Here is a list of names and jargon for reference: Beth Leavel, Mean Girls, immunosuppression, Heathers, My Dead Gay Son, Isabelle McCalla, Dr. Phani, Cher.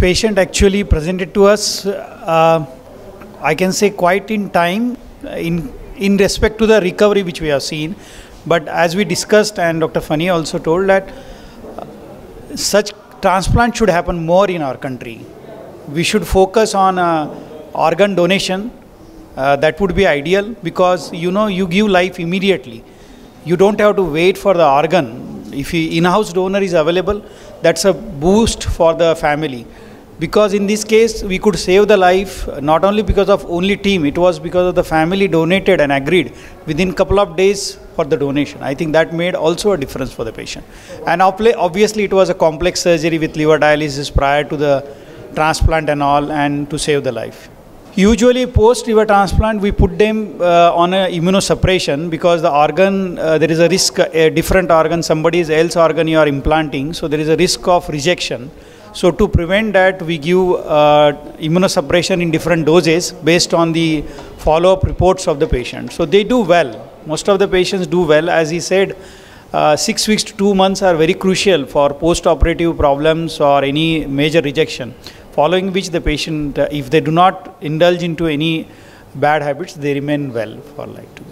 Patient actually presented to us, I can say quite in time in respect to the recovery which we have seen. But as we discussed and Dr. Phani also told that such transplant should happen more in our country. We should focus on organ donation. That would be ideal because you give life immediately. You don't have to wait for the organ. If an in-house donor is available, that's a boost for the family. Because in this case, we could save the life not only because of only team, it was because of the family donated and agreed within couple of days for the donation. I think that made also a difference for the patient. And obviously it was a complex surgery with liver dialysis prior to the transplant and all, and to save the life. Usually post liver transplant, we put them on a immunosuppression because the organ, there is a risk, a different organ, somebody's else organ you are implanting, so there is a risk of rejection. So to prevent that, we give immunosuppression in different doses based on the follow-up reports of the patient. So they do well. Most of the patients do well. As he said, 6 weeks to 2 months are very crucial for post-operative problems or any major rejection, following which the patient, if they do not indulge into any bad habits, they remain well for life.